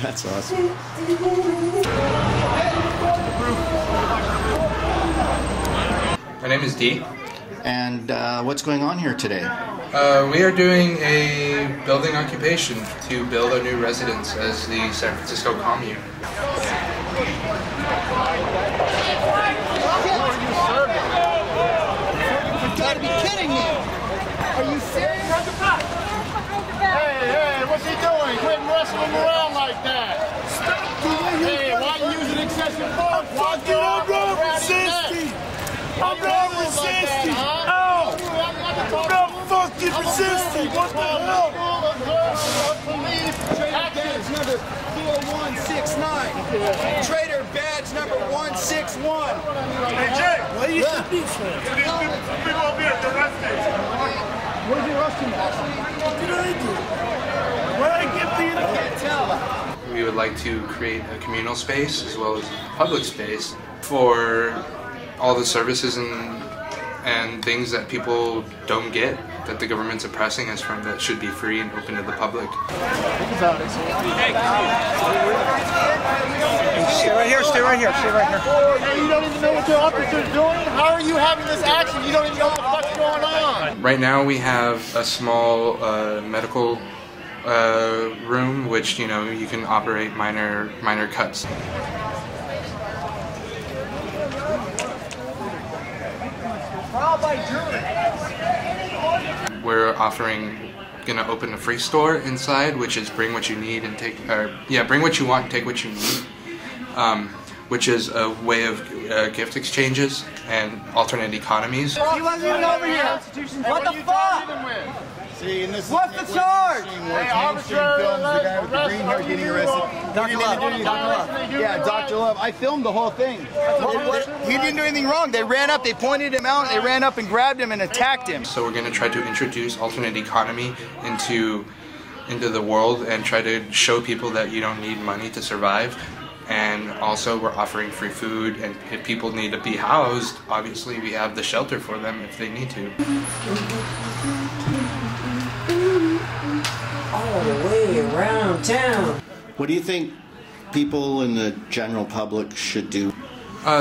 That's awesome. My name is Dee. And what's going on here today? We are doing a building occupation to build a new residence as the San Francisco commune. You gotta be kidding me! Are you serious? Hey, hey, what's he doing? Quit wrestling around like that! Stop! Hey, why are you using excessive force? I'm fucking resisting! I'm fucking resisting! What the hell? Police, badge number 4169. Traitor badge number 161. Hey, Jay! What are you doing? Big old beer at the restaurant. What are you rushing at? What did I do? What did I get for you? I can't tell. We would like to create a communal space as well as a public space for all the services and things that people don't get, that the government's oppressing us from, that should be free and open to the public. Stay right here, stay right here, stay right here. Hey, you don't even know what the officer's doing? How are you having this action? You don't even know what the fuck's going on. Right now we have a small medical room, which, you know, you can operate minor cuts. We're gonna open a free store inside, which is bring what you need and take, bring what you want and take what you need, which is a way of gift exchanges and alternate economies. He wasn't even over here! What the fuck? See, and this what's the charge? Hey, officer, the guy with the green hair getting arrested. Dr. Love. Yeah, Dr. Love. I filmed the whole thing. He didn't do anything wrong. They ran up, they pointed him out, they ran up and grabbed him and attacked him. So we're going to try to introduce alternate economy into the world and try to show people that you don't need money to survive. And also we're offering free food, and if people need to be housed, obviously we have the shelter for them if they need to. All the way around town. What do you think people in the general public should do?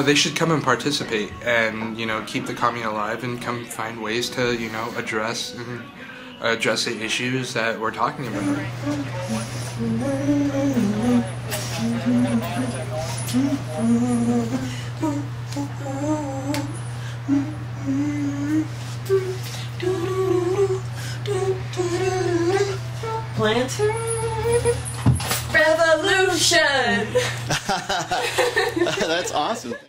They should come and participate and, you know, keep the commune alive and come find ways to, you know, address the issues that we're talking about. Planter Revolution! That's awesome.